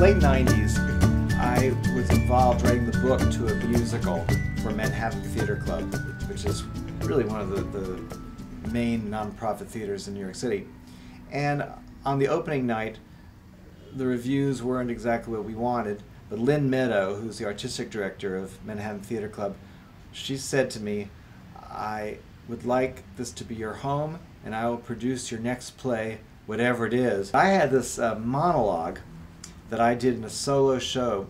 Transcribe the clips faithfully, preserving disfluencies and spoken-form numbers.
late nineties, I was involved writing the book to a musical for Manhattan Theatre Club, which is really one of the, the main nonprofit theaters in New York City. And on the opening night, the reviews weren't exactly what we wanted, but Lynn Meadow, who's the artistic director of Manhattan Theatre Club, she said to me, "I would like this to be your home, and I will produce your next play, whatever it is." I had this uh, monologue that I did in a solo show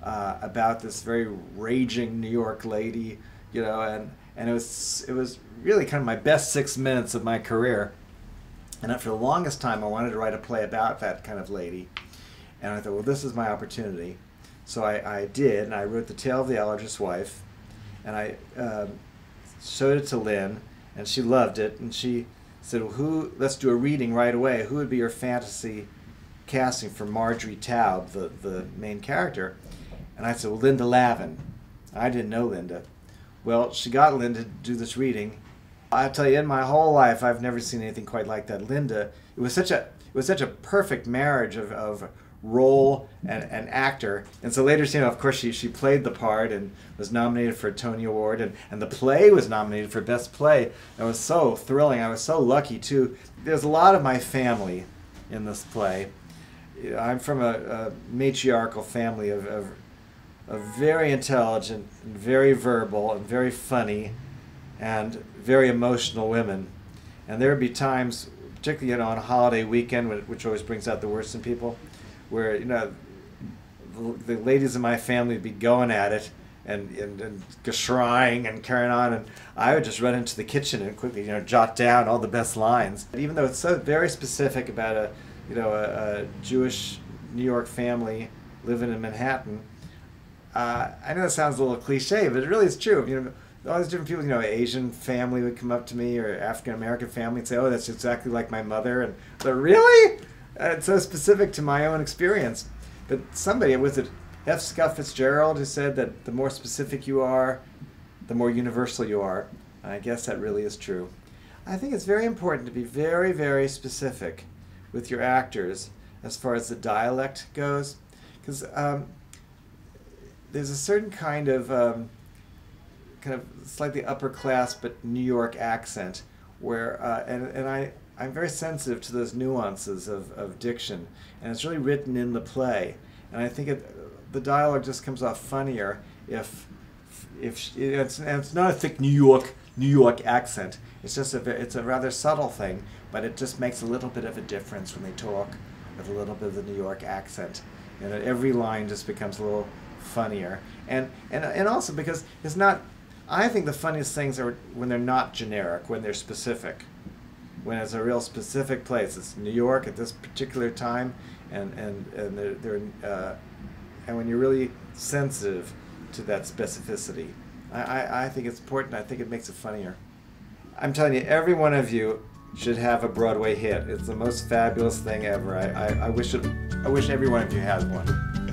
uh, about this very raging New York lady, you know, and, and it was, it was really kind of my best six minutes of my career. And after the longest time, I wanted to write a play about that kind of lady. And I thought, well, this is my opportunity. So I, I did, and I wrote The Tale of the Allergist's Wife. And I um, showed it to Lynn, and she loved it. And she said, well, who, let's do a reading right away. Who would be your fantasy casting for Marjorie Taub, the, the main character? And I said, well, Linda Lavin. I didn't know Linda. Well, she got Linda to do this reading. I tell you, in my whole life, I've never seen anything quite like that. Linda, it was such a, it was such a perfect marriage of, of role and, and actor. And so later, you know, of course, she, she played the part and was nominated for a Tony Award, and, and the play was nominated for Best Play. That was so thrilling. I was so lucky, too. There's a lot of my family in this play. I'm from a, a matriarchal family of, of, of very intelligent, and very verbal, and very funny, and very emotional women. And there would be times, particularly, you know, on a holiday weekend, which always brings out the worst in people, where, you know, the ladies in my family would be going at it and, and, and geshrying and carrying on, and I would just run into the kitchen and quickly, you know, jot down all the best lines. But even though it's so very specific about a, you know, a, a Jewish New York family living in Manhattan, uh, I know that sounds a little cliche, but it really is true. You know, all these different people, you know, Asian family would come up to me, or African American family, and say, "Oh, that's exactly like my mother." And I thought, really? Uh, it's so specific to my own experience. But somebody, was it F. Scott Fitzgerald, who said that the more specific you are, the more universal you are. And I guess that really is true. I think it's very important to be very, very specific with your actors as far as the dialect goes, because um, there's a certain kind of um, kind of slightly upper class but New York accent where, uh, and, and I, I'm very sensitive to those nuances of, of diction, and it's really written in the play. And I think it, the dialogue just comes off funnier if, if it's, and it's not a thick New York, New York accent. It's just a, it's a rather subtle thing, but it just makes a little bit of a difference when they talk with a little bit of the New York accent. And every line just becomes a little funnier. And, and, and also because it's not, I think the funniest things are when they're not generic, when they're specific. When it's a real specific place, it's New York at this particular time, and and and they're, they're uh, and when you're really sensitive to that specificity, I, I I think it's important. I think it makes it funnier. I'm telling you, every one of you should have a Broadway hit. It's the most fabulous thing ever. I I, I wish it. I wish every one of you had one.